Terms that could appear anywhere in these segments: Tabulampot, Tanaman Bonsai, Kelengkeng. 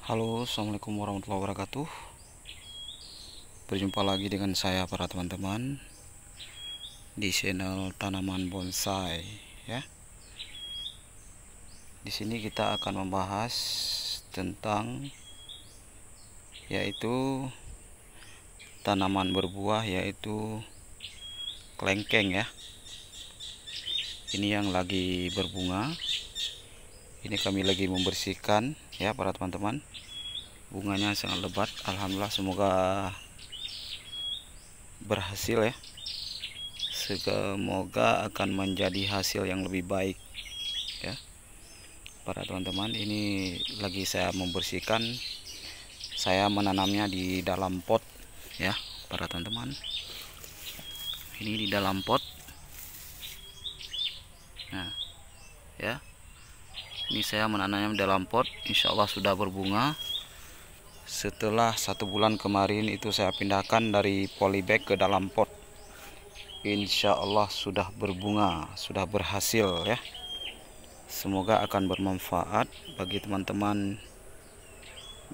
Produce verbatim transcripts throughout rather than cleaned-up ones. Halo, assalamualaikum warahmatullahi wabarakatuh. Berjumpa lagi dengan saya para teman-teman di channel Tanaman Bonsai, ya. Di sini kita akan membahas tentang yaitu tanaman berbuah, yaitu kelengkeng, ya. Ini yang lagi berbunga. Ini kami lagi membersihkan, ya para teman-teman. Bunganya sangat lebat, alhamdulillah, semoga berhasil, ya. Semoga akan menjadi hasil yang lebih baik, ya para teman-teman. Ini lagi saya membersihkan, saya menanamnya di dalam pot, ya para teman-teman. Ini di dalam pot, nah ya. Ini saya menanamnya dalam pot, insya Allah sudah berbunga. Setelah satu bulan kemarin itu saya pindahkan dari polybag ke dalam pot, insya Allah sudah berbunga, sudah berhasil, ya. Semoga akan bermanfaat bagi teman-teman,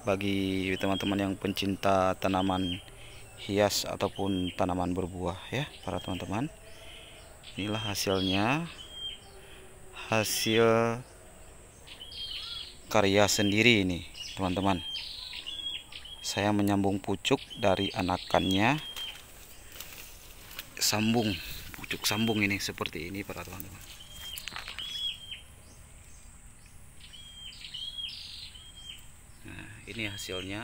bagi teman-teman yang pencinta tanaman hias ataupun tanaman berbuah, ya para teman-teman. Inilah hasilnya, hasil karya sendiri ini teman-teman. Saya menyambung pucuk dari anakannya, sambung pucuk sambung ini seperti ini para teman-teman. Nah, ini hasilnya.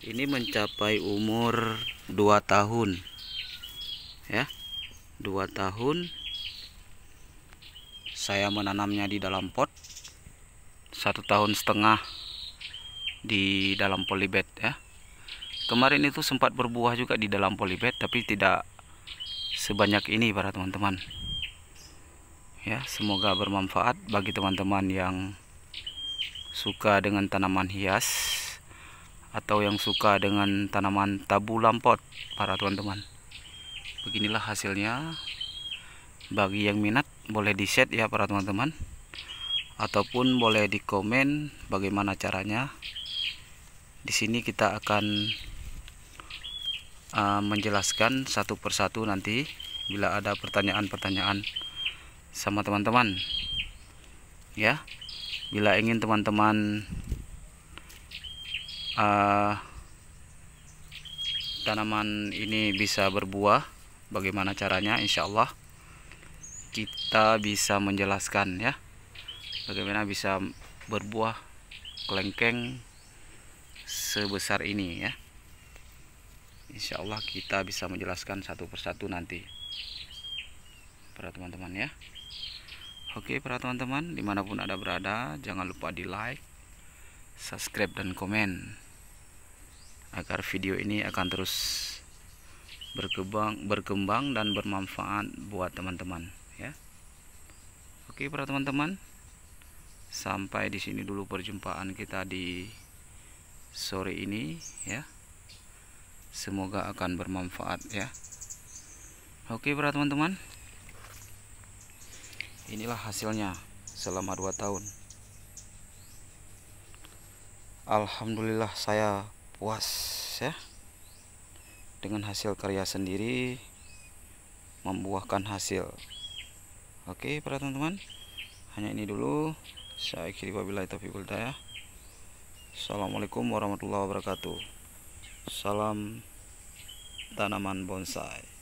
Ini mencapai umur dua tahun, ya, dua tahun. Saya menanamnya di dalam pot, satu tahun setengah di dalam polybag, ya. Kemarin itu sempat berbuah juga di dalam polybag, tapi tidak sebanyak ini para teman-teman, ya. Semoga bermanfaat bagi teman-teman yang suka dengan tanaman hias atau yang suka dengan tanaman tabulampot para teman-teman. Beginilah hasilnya. Bagi yang minat boleh di share, ya para teman-teman, ataupun boleh di komen bagaimana caranya. Di sini kita akan uh, menjelaskan satu persatu nanti bila ada pertanyaan-pertanyaan sama teman-teman, ya. Bila ingin teman-teman uh, tanaman ini bisa berbuah, bagaimana caranya, insya Allah kita bisa menjelaskan, ya, bagaimana bisa berbuah kelengkeng sebesar ini, ya. Insya Allah kita bisa menjelaskan satu persatu nanti para teman-teman, ya. Oke para teman-teman, dimanapun Anda berada, jangan lupa di like, subscribe, dan komen agar video ini akan terus berkembang, berkembang dan bermanfaat buat teman-teman, ya. Oke para teman-teman, sampai di sini dulu perjumpaan kita di sore ini, ya. Semoga akan bermanfaat, ya. Oke para teman-teman, inilah hasilnya selama dua tahun. Alhamdulillah saya puas, ya, dengan hasil karya sendiri membuahkan hasil. Oke para teman-teman, hanya ini dulu. Saya akhiri, wabillahi taufiq wal hidayah. Assalamualaikum warahmatullahi wabarakatuh. Salam tanaman bonsai.